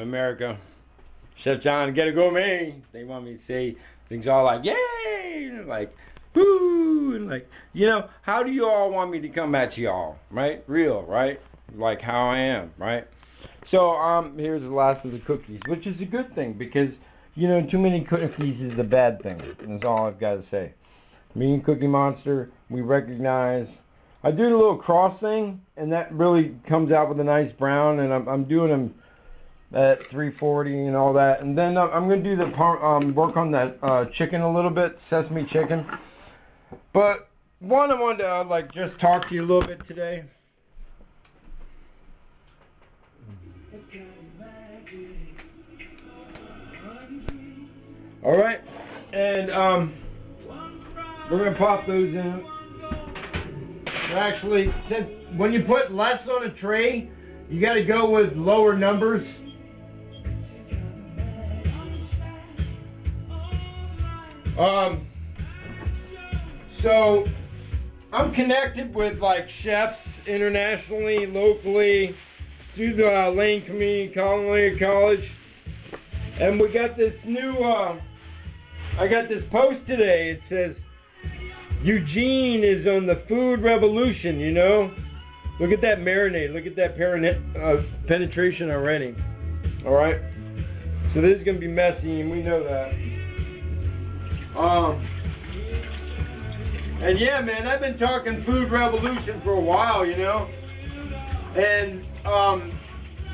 America. Chef John, get a gourmet. They want me to say things all like, yay, and like, woo, and like, you know, how do you all want me to come at y'all, right? Real, right? Like how I am, right? So here's the last of the cookies, which is a good thing because, you know, too many cookies is a bad thing. That's all I've got to say. Me and Cookie Monster, we recognize. I do the little cross thing, and that really comes out with a nice brown, and I'm doing them at 340 and all that. And then I'm going to do the work on that chicken a little bit, sesame chicken. But one, I wanted to like just talk to you a little bit today. All right, and we're gonna pop those in. Actually, since when you put less on a tray, you got to go with lower numbers. So I'm connected with like chefs internationally, locally, through the Lane Community College, and we got this new. I got this post today. It says, Eugene is on the food revolution, you know? Look at that marinade. Look at that penetration already. All right? So this is going to be messy, and we know that. And yeah, man, I've been talking food revolution for a while, you know? And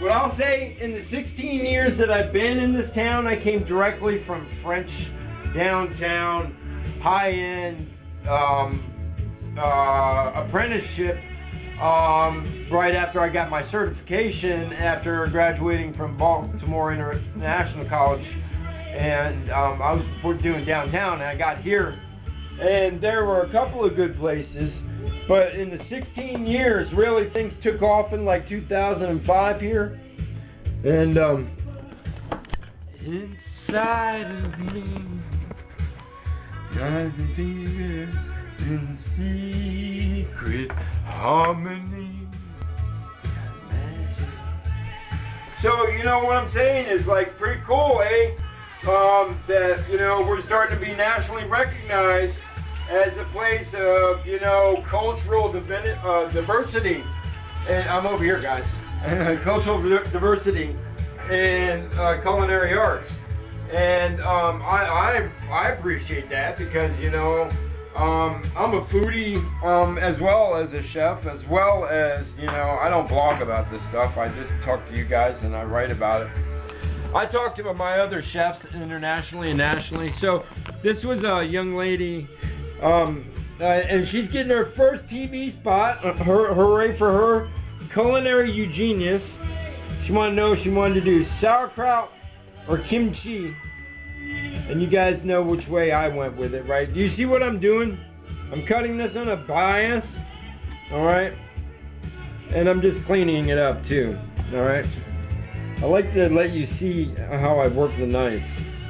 what I'll say, in the 16 years that I've been in this town, I came directly from French downtown, high-end apprenticeship right after I got my certification after graduating from Baltimore International College, and I was doing downtown, and I got here, and there were a couple of good places, but in the 16 years really things took off in like 2005 here, and inside of me I can feel in secret harmony. So, you know what I'm saying is like pretty cool, eh? That, you know, we're starting to be nationally recognized as a place of, you know, cultural diversity. And I'm over here, guys. Cultural diversity and culinary arts. And I appreciate that because, you know, I'm a foodie as well as a chef, as well as, you know, I don't blog about this stuff. I just talk to you guys and I write about it. I talked about my other chefs internationally and nationally. So this was a young lady, and she's getting her first TV spot. Hooray for her. Culinary Eugenius. She wanted to know if she wanted to do sauerkraut or kimchi, and you guys know which way I went with it, right? Do you see what I'm doing? I'm cutting this on a bias, all right? And I'm just cleaning it up too, all right? I like to let you see how I work the knife,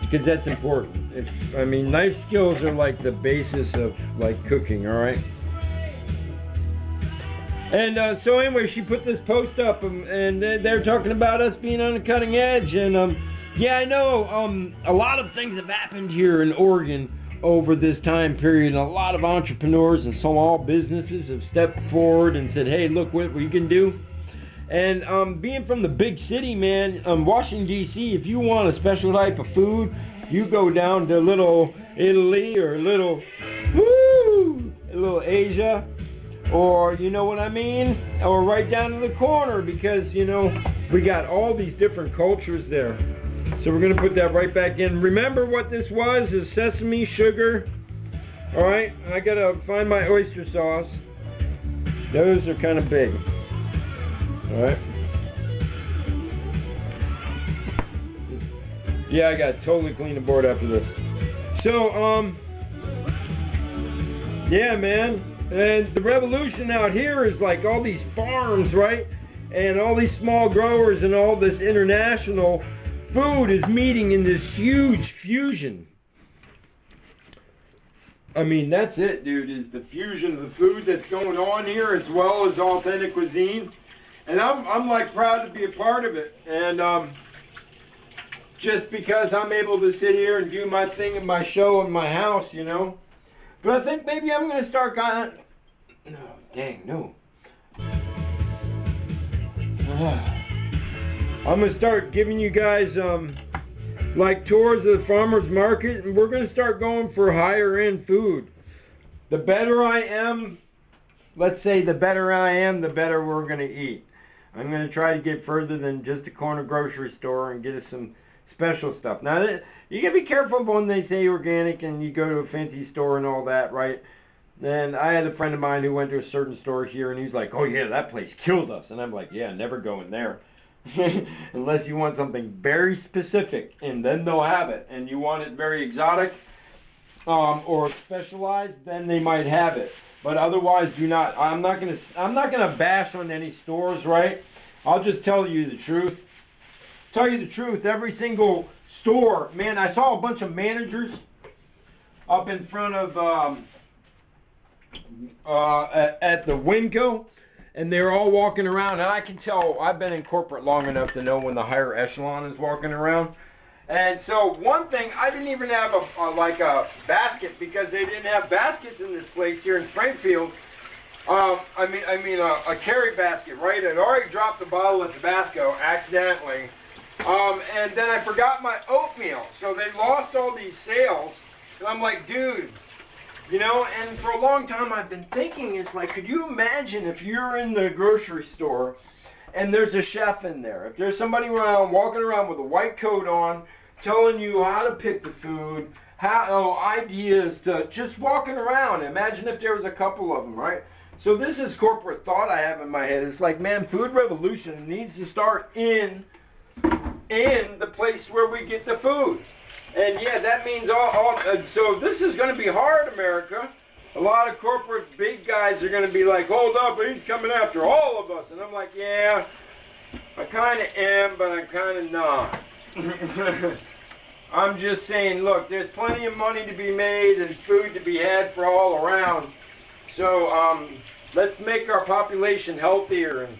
because that's important. If, I mean, knife skills are like the basis of like cooking, all right? And so anyway, she put this post up, and they're talking about us being on the cutting edge. And yeah, I know a lot of things have happened here in Oregon over this time period. And a lot of entrepreneurs and small businesses have stepped forward and said, hey, look what you can do. And being from the big city, man, Washington, D.C., if you want a special type of food, you go down to Little Italy or Little Asia. Or, you know what I mean? Or right down in the corner, because, you know, we got all these different cultures there. So we're going to put that right back in. Remember what this was, is sesame, sugar. All right, I got to find my oyster sauce. Those are kind of big. All right. Yeah, I got to totally clean the board after this. So, yeah, man. And the revolution out here is like all these farms, right? And all these small growers and all this international food is meeting in this huge fusion. I mean, that's it, dude, is the fusion of the food that's going on here as well as authentic cuisine. And I'm like proud to be a part of it. And just because I'm able to sit here and do my thing and my show in my house, you know. But I think maybe I'm going to start going, no, dang, no. I'm going to start giving you guys like tours of the farmer's market, and we're going to start going for higher end food. The better I am, let's say the better I am, the better we're going to eat. I'm going to try to get further than just a corner grocery store and get us some special stuff. Now, you got to be careful when they say organic and you go to a fancy store and all that, right? And I had a friend of mine who went to a certain store here, and he's like, oh yeah, that place killed us. And I'm like, yeah, never going there. Unless you want something very specific, and then they'll have it. And you want it very exotic or specialized, then they might have it. But otherwise, do not. I'm not gonna bash on any stores, right? I'll just tell you the truth. Tell you the truth. Every single store, man. I saw a bunch of managers up in front of at the Winco. And they're all walking around, and I can tell I've been in corporate long enough to know when the higher echelon is walking around. And so one thing, I didn't even have a basket, because they didn't have baskets in this place here in Springfield. I mean a carry basket, right? I'd already dropped the bottle at Tabasco accidentally, and then I forgot my oatmeal, so they lost all these sales. And I'm like, dudes. You know, and for a long time I've been thinking, it's like, could you imagine if you're in the grocery store and there's a chef in there? If there's somebody around walking around with a white coat on, telling you how to pick the food, ideas to just walking around. Imagine if there was a couple of them, right? So this is corporate thought I have in my head. It's like, man, food revolution needs to start in the place where we get the food. And yeah, that means so this is going to be hard, America. A lot of corporate big guys are going to be like, hold up, he's coming after all of us. And I'm like, yeah, I kind of am, but I'm kind of not. I'm just saying, look, there's plenty of money to be made and food to be had for all around. So let's make our population healthier. And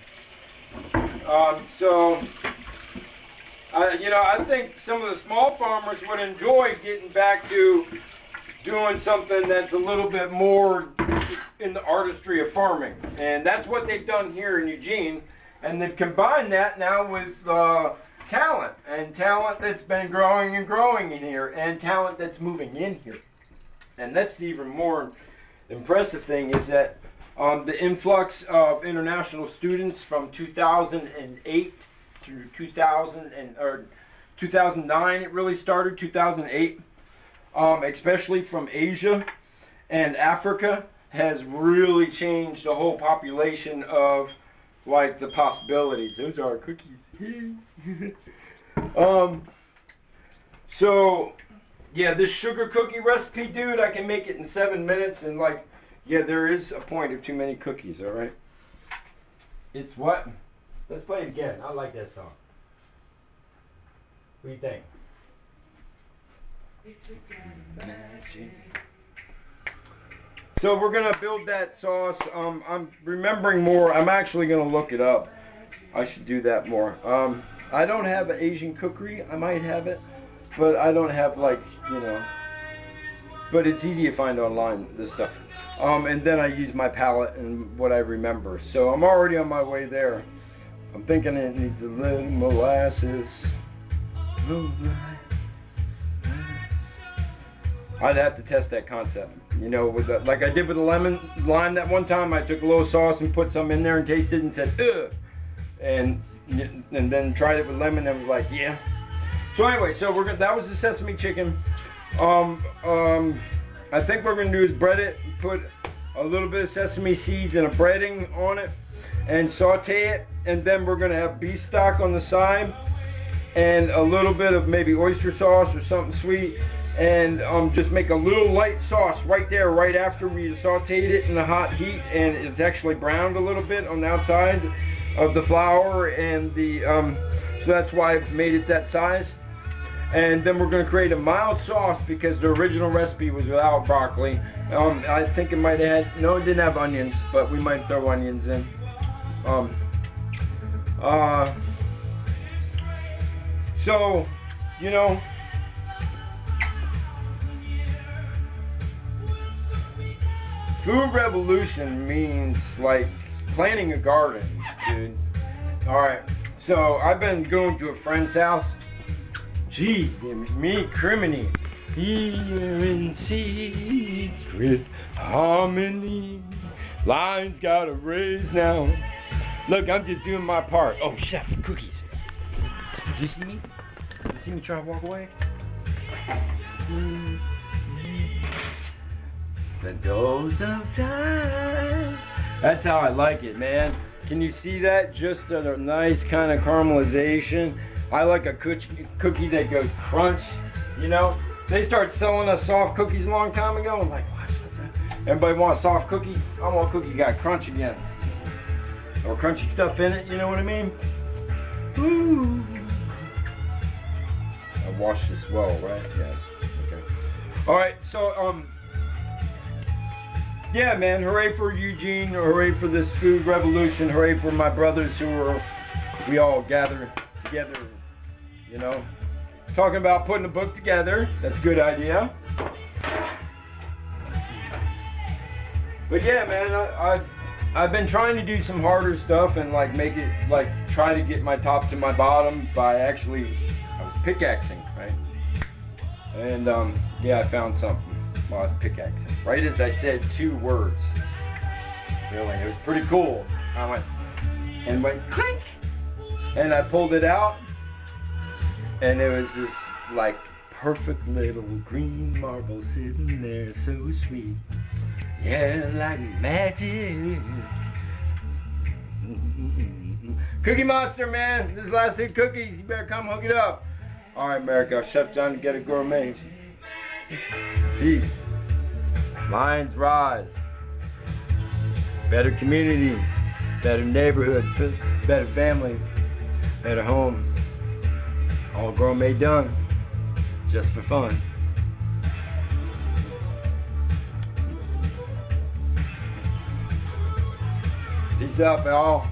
you know, I think some of the small farmers would enjoy getting back to doing something that's a little bit more in the artistry of farming. And that's what they've done here in Eugene. And they've combined that now with talent. And talent that's been growing and growing in here. And talent that's moving in here. And that's the even more impressive thing is that the influx of international students from 2008 through 2009, it really started 2008, especially from Asia and Africa, has really changed the whole population of like the possibilities. Those are our cookies. So yeah, this sugar cookie recipe, dude, I can make it in 7 minutes. And like, yeah, there is a point of too many cookies. All right, it's what. Let's play it again. I like that song. What do you think? It's magic. So if we're gonna build that sauce, I'm remembering more. I'm actually gonna look it up. I should do that more. I don't have an Asian cookery. I might have it, but I don't have like, you know. But it's easy to find online, this stuff. And then I use my palate and what I remember. So I'm already on my way there. I'm thinking it needs a little molasses. I'd have to test that concept, you know, with the, like I did with the lemon lime that one time. I took a little sauce and put some in there and tasted it and said, ugh, and then tried it with lemon and was like, yeah. So anyway, so we're gonna, that was the sesame chicken. I think what we're gonna do is bread it, put a little bit of sesame seeds and a breading on it, and saute it, and then we're gonna have beef stock on the side and a little bit of maybe oyster sauce or something sweet, and just make a little light sauce right there right after we sauteed it in the hot heat, and it's actually browned a little bit on the outside of the flour and the so that's why I've made it that size. And then we're gonna create a mild sauce because the original recipe was without broccoli. I think it might have had, no, it didn't have onions, but we might throw onions in. So, you know, food revolution means like planting a garden, dude. Alright, so I've been going to a friend's house. Gee, me criminy. In secret harmony. Lions gotta raise now. Look, I'm just doing my part. Oh, chef, cookies. You see me? You see me try to walk away? The doze of time. That's how I like it, man. Can you see that? Just a nice kind of caramelization. I like a cookie that goes crunch, you know? They started selling us soft cookies a long time ago. I'm like, what's that? Everybody wants soft cookie? I want cookie got crunch again. Or crunchy stuff in it, you know what I mean? Ooh. I washed this well, right? Yes. Okay. Alright, so, yeah, man, hooray for Eugene, hooray for this food revolution, hooray for my brothers who are, we all gather together, you know. Talking about putting a book together, that's a good idea. But yeah, man, I've been trying to do some harder stuff and like make it, like try to get my top to my bottom by actually, I was pickaxing, right? And yeah, I found something while I was pickaxing. Right as I said two words. Really, it was pretty cool. I went clink, and I pulled it out. And it was this like perfect little green marble sitting there, so sweet. Yeah, like magic. Cookie Monster, man. This is last 2 cookies. You better come hook it up. All right, America. Chef John to get a gourmet. Peace. Lions Rise. Better community. Better neighborhood. Better family. Better home. All gourmet done, just for fun. Peace out, y'all.